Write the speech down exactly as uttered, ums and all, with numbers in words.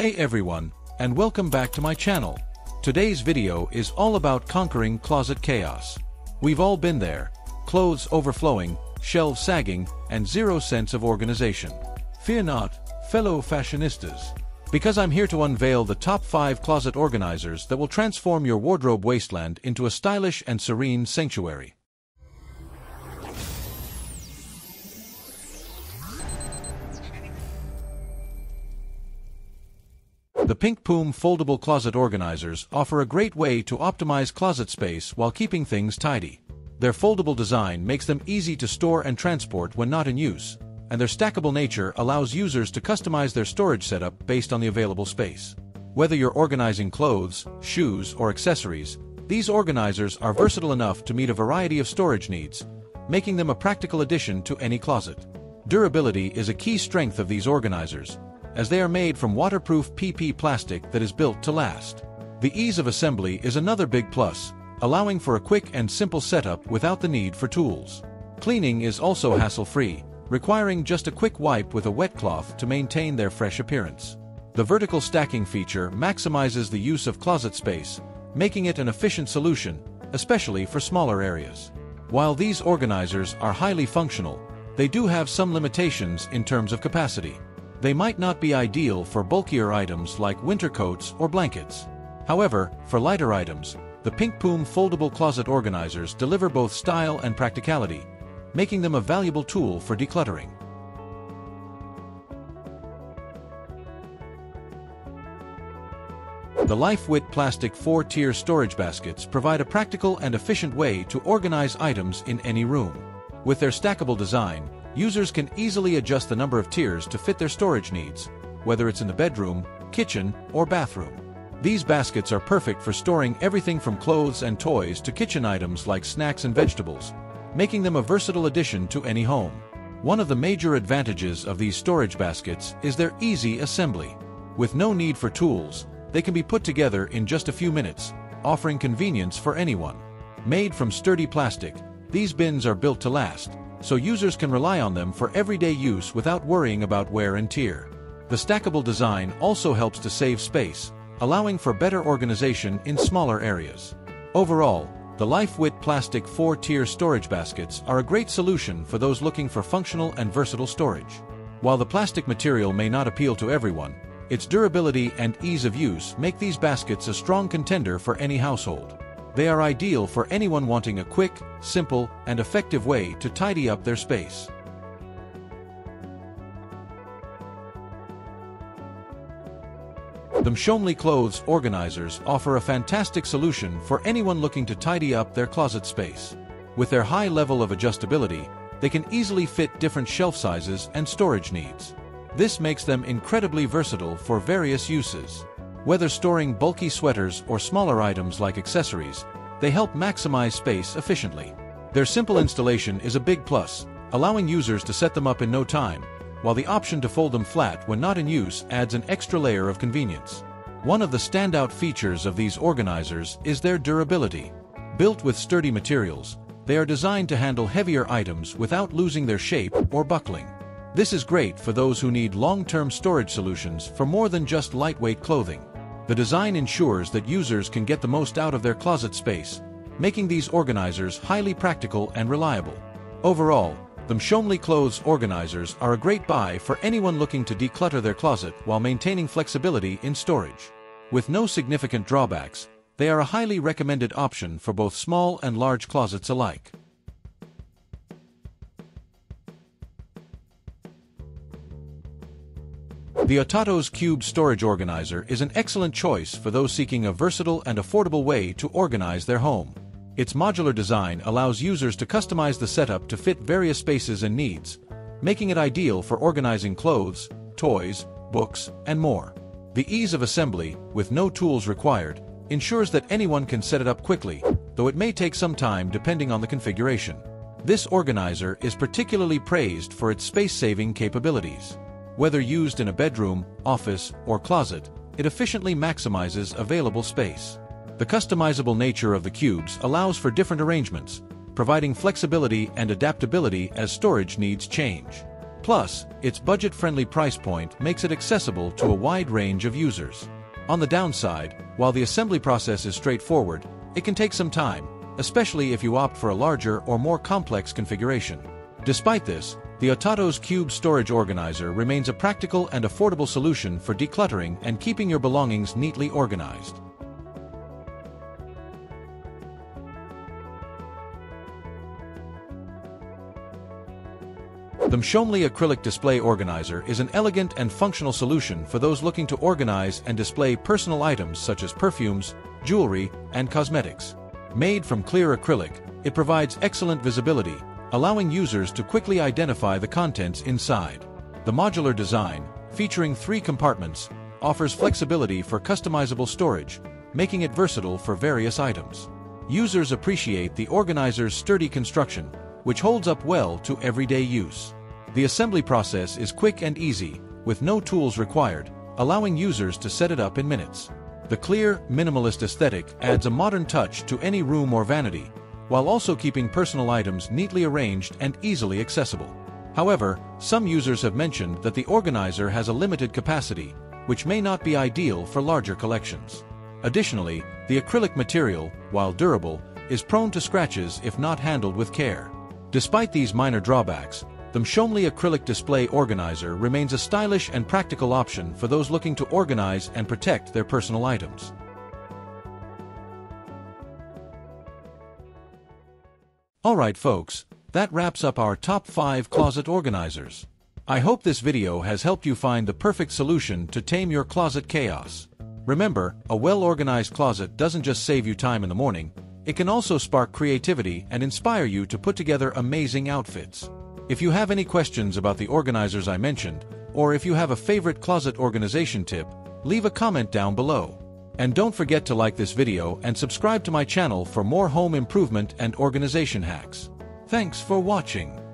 Hey everyone, and welcome back to my channel. Today's video is all about conquering closet chaos. We've all been there: clothes overflowing, shelves sagging, and zero sense of organization. Fear not, fellow fashionistas, because I'm here to unveil the top five closet organizers that will transform your wardrobe wasteland into a stylish and serene sanctuary. The Pinkpum foldable closet organizers offer a great way to optimize closet space while keeping things tidy. Their foldable design makes them easy to store and transport when not in use, and their stackable nature allows users to customize their storage setup based on the available space. Whether you're organizing clothes, shoes, or accessories, these organizers are versatile enough to meet a variety of storage needs, making them a practical addition to any closet. Durability is a key strength of these organizers, as they are made from waterproof P P plastic that is built to last. The ease of assembly is another big plus, allowing for a quick and simple setup without the need for tools. Cleaning is also hassle-free, requiring just a quick wipe with a wet cloth to maintain their fresh appearance. The vertical stacking feature maximizes the use of closet space, making it an efficient solution, especially for smaller areas. While these organizers are highly functional, they do have some limitations in terms of capacity. They might not be ideal for bulkier items like winter coats or blankets. However, for lighter items, the Pinkpum foldable closet organizers deliver both style and practicality, making them a valuable tool for decluttering. The LifeWit plastic four-tier storage baskets provide a practical and efficient way to organize items in any room. With their stackable design, users can easily adjust the number of tiers to fit their storage needs, whether it's in the bedroom, kitchen, or bathroom. These baskets are perfect for storing everything from clothes and toys to kitchen items like snacks and vegetables, making them a versatile addition to any home. One of the major advantages of these storage baskets is their easy assembly. With no need for tools, they can be put together in just a few minutes, offering convenience for anyone. Made from sturdy plastic, these bins are built to last, so users can rely on them for everyday use without worrying about wear and tear. The stackable design also helps to save space, allowing for better organization in smaller areas. Overall, the LifeWit plastic four-tier storage baskets are a great solution for those looking for functional and versatile storage. While the plastic material may not appeal to everyone, its durability and ease of use make these baskets a strong contender for any household. They are ideal for anyone wanting a quick, simple, and effective way to tidy up their space. The MSHOMELY clothes organizers offer a fantastic solution for anyone looking to tidy up their closet space. With their high level of adjustability, they can easily fit different shelf sizes and storage needs. This makes them incredibly versatile for various uses. Whether storing bulky sweaters or smaller items like accessories, they help maximize space efficiently. Their simple installation is a big plus, allowing users to set them up in no time, while the option to fold them flat when not in use adds an extra layer of convenience. One of the standout features of these organizers is their durability. Built with sturdy materials, they are designed to handle heavier items without losing their shape or buckling. This is great for those who need long-term storage solutions for more than just lightweight clothing. The design ensures that users can get the most out of their closet space, making these organizers highly practical and reliable. Overall, the MSHOMELY clothes organizers are a great buy for anyone looking to declutter their closet while maintaining flexibility in storage. With no significant drawbacks, they are a highly recommended option for both small and large closets alike. The AWTATOS Cube Storage Organizer is an excellent choice for those seeking a versatile and affordable way to organize their home. Its modular design allows users to customize the setup to fit various spaces and needs, making it ideal for organizing clothes, toys, books, and more. The ease of assembly, with no tools required, ensures that anyone can set it up quickly, though it may take some time depending on the configuration. This organizer is particularly praised for its space-saving capabilities. Whether used in a bedroom, office, or closet, it efficiently maximizes available space. The customizable nature of the cubes allows for different arrangements, providing flexibility and adaptability as storage needs change. Plus, its budget-friendly price point makes it accessible to a wide range of users. On the downside, while the assembly process is straightforward, it can take some time, especially if you opt for a larger or more complex configuration. Despite this, the AWTATOS Cube Storage Organizer remains a practical and affordable solution for decluttering and keeping your belongings neatly organized. The MSHOMELY Acrylic Display Organizer is an elegant and functional solution for those looking to organize and display personal items such as perfumes, jewelry, and cosmetics. Made from clear acrylic, it provides excellent visibility, allowing users to quickly identify the contents inside. The modular design, featuring three compartments, offers flexibility for customizable storage, making it versatile for various items. Users appreciate the organizer's sturdy construction, which holds up well to everyday use. The assembly process is quick and easy, with no tools required, allowing users to set it up in minutes. The clear, minimalist aesthetic adds a modern touch to any room or vanity, while also keeping personal items neatly arranged and easily accessible. However, some users have mentioned that the organizer has a limited capacity, which may not be ideal for larger collections. Additionally, the acrylic material, while durable, is prone to scratches if not handled with care. Despite these minor drawbacks, the MSHOMELY Acrylic Display Organizer remains a stylish and practical option for those looking to organize and protect their personal items. Alright folks, that wraps up our top five closet organizers. I hope this video has helped you find the perfect solution to tame your closet chaos. Remember, a well-organized closet doesn't just save you time in the morning, it can also spark creativity and inspire you to put together amazing outfits. If you have any questions about the organizers I mentioned, or if you have a favorite closet organization tip, leave a comment down below. And don't forget to like this video and subscribe to my channel for more home improvement and organization hacks. Thanks for watching.